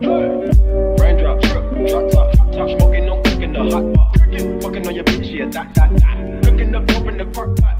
Raindrop, drop top, top smoking, no cooking the hot pot. Fucking on your bitch, yeah, that. Cooking up, open the park pot.